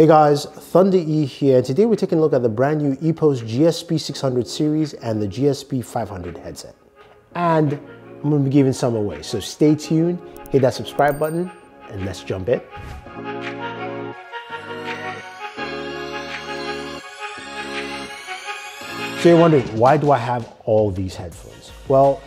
Hey guys, Thunder E here, and today we're taking a look at the brand new EPOS GSP 600 series and the GSP 500 headset. And I'm gonna be giving some away, so stay tuned, hit that subscribe button, and let's jump in. So you're wondering, why do I have all these headphones? Well,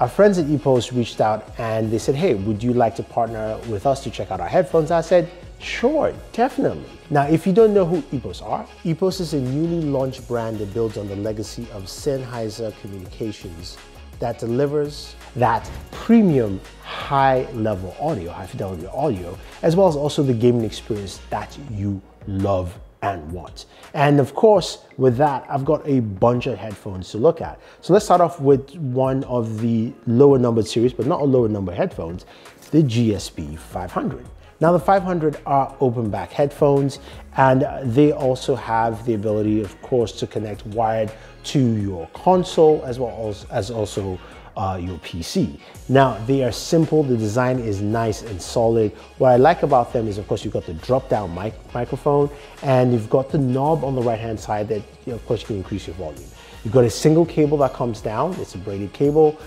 our friends at EPOS reached out and they said, hey, would you like to partner with us to check out our headphones? I said, sure, definitely. Now, if you don't know who EPOS are, EPOS is a newly launched brand that builds on the legacy of Sennheiser Communications that delivers that premium high-level audio, high-fidelity audio, as well as also the gaming experience that you love and want. And of course, with that, I've got a bunch of headphones to look at. So let's start off with one of the lower numbered series, but not a lower number headphones, the GSP 500. Now the 500 are open back headphones, and they also have the ability, of course, to connect wired to your console as well as also your PC. Now they are simple, the design is nice and solid. What I like about them is, of course, you've got the drop down microphone, and you've got the knob on the right hand side that, of course, you can increase your volume. You've got a single cable that comes down, it's a braided cable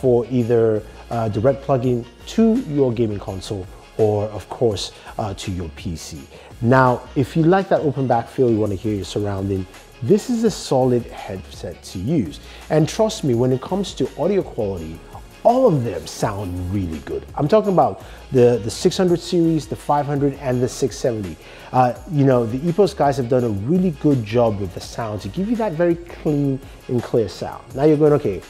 for either direct plug-in to your gaming console or, of course, to your PC. Now, if you like that open back feel, you want to hear your surrounding, this is a solid headset to use. And trust me, when it comes to audio quality, all of them sound really good. I'm talking about the 600 series, the 500, and the 670. You know, the EPOS guys have done a really good job with the sound to give you that very clean and clear sound. Now you're going, okay,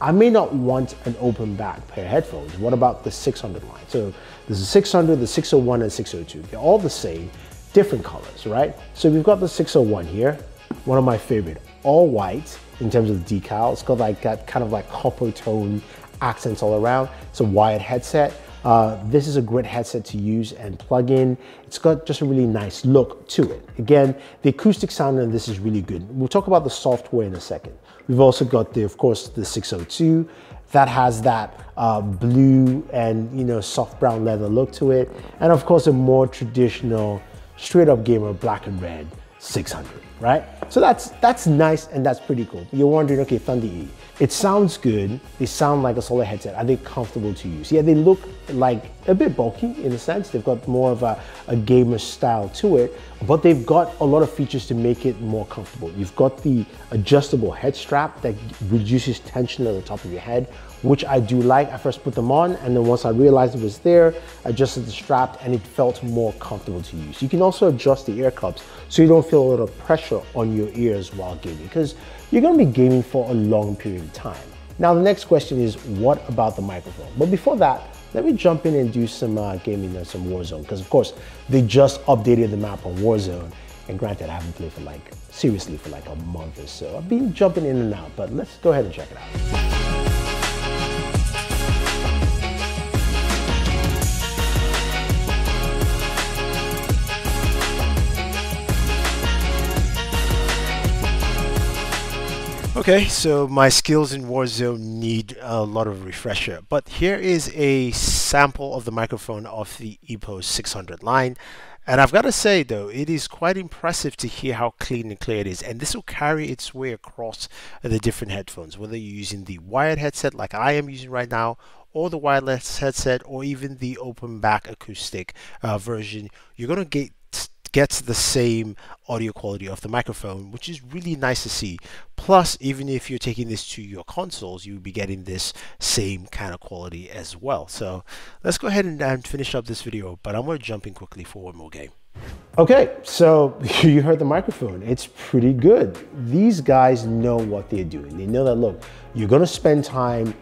I may not want an open back pair of headphones. What about the 600 line? So there's the 600, the 601, and 602. They're all the same, different colors, right? So we've got the 601 here, one of my favorite, all white in terms of the decal. It's got like that kind of like copper tone accents all around. It's a wired headset. This is a great headset to use and plug in. It's got just a really nice look to it. Again, the acoustic sound on this is really good. We'll talk about the software in a second. We've also got the, of course, the 602 that has that blue and, you know, soft brown leather look to it. And of course, a more traditional straight up gamer black and red 600, right? So that's nice and that's pretty cool. But you're wondering, okay, Thunder E, it sounds good. They sound like a solid headset. Are they comfortable to use? Yeah, they look like a bit bulky in a sense. They've got more of a gamer style to it, but they've got a lot of features to make it more comfortable. You've got the adjustable head strap that reduces tension at the top of your head, which I do like. I first put them on, and then once I realized it was there, I adjusted the strap and it felt more comfortable to use. You can also adjust the ear cups so you don't feel a lot of pressure on your ears while gaming, because you're gonna be gaming for a long period of time. Now the next question is, what about the microphone? But before that, let me jump in and do some gaming and some Warzone, because of course, they just updated the map on Warzone. And granted, I haven't played for like, seriously, for like a month or so. I've been jumping in and out, but let's go ahead and check it out. Okay, so my skills in Warzone need a lot of refresher, but here is a sample of the microphone of the EPOS 600 line. And I've got to say though, it is quite impressive to hear how clean and clear it is. And this will carry its way across the different headphones, whether you're using the wired headset like I am using right now, or the wireless headset, or even the open back acoustic version. You're going to gets the same audio quality of the microphone, which is really nice to see. Plus, even if you're taking this to your consoles, you'll be getting this same kind of quality as well. So let's go ahead and finish up this video, but I'm going to jump in quickly for one more game. Okay, so you heard the microphone. It's pretty good. These guys know what they're doing. They know that, look, you're going to spend time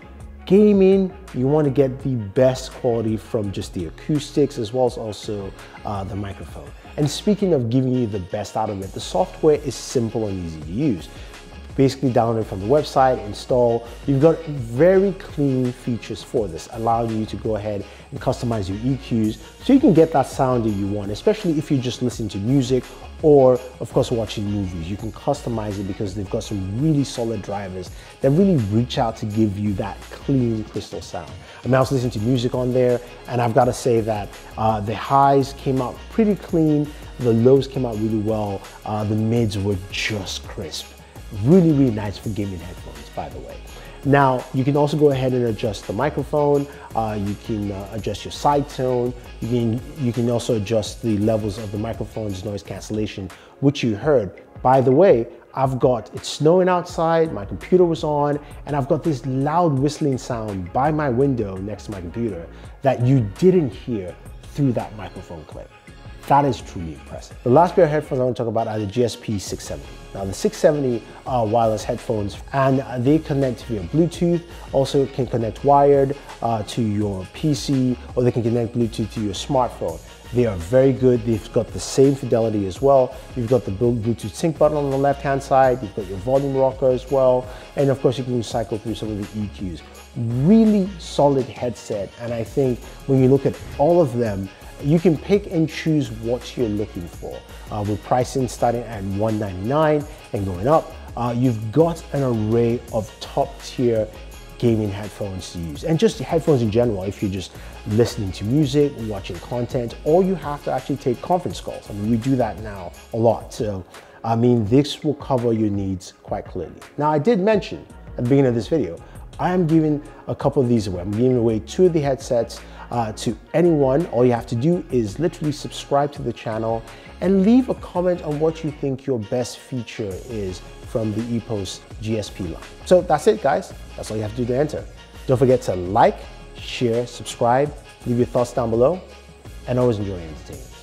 gaming, you want to get the best quality from just the acoustics as well as also the microphone. And speaking of giving you the best out of it, the software is simple and easy to use. basically download it from the website, install. You've got very clean features for this, allowing you to go ahead and customize your EQs so you can get that sound that you want, especially if you just listen to music or of course watching movies. You can customize it because they've got some really solid drivers that really reach out to give you that clean crystal sound. I mean, I was listening to music on there, and I've got to say that the highs came out pretty clean, the lows came out really well, the mids were just crisp. Really, really nice for gaming headphones, by the way. Now, you can also go ahead and adjust the microphone, you can adjust your side tone, you can also adjust the levels of the microphone's noise cancellation, which you heard. By the way, I've got, it's snowing outside, my computer was on, and I've got this loud whistling sound by my window next to my computer that you didn't hear through that microphone clip. That is truly impressive. The last pair of headphones I want to talk about are the GSP 670. Now the 670 are wireless headphones, and they connect via Bluetooth, also can connect wired to your PC, or they can connect Bluetooth to your smartphone. They are very good. They've got the same fidelity as well. You've got the Bluetooth sync button on the left-hand side, you've got your volume rocker as well, and of course you can cycle through some of the EQs. Really solid headset, and I think when you look at all of them, you can pick and choose what you're looking for, with pricing starting at $199 and going up. You've got an array of top tier gaming headphones to use, and just headphones in general. If you're just listening to music, watching content, or you have to actually take conference calls. I mean, we do that now a lot. So, I mean, this will cover your needs quite clearly. Now, I did mention at the beginning of this video, I am giving a couple of these away. I'm giving away two of the headsets to anyone. All you have to do is literally subscribe to the channel and leave a comment on what you think your best feature is from the EPOS GSP line. So that's it, guys. That's all you have to do to enter. Don't forget to like, share, subscribe, leave your thoughts down below, and always enjoy entertainment.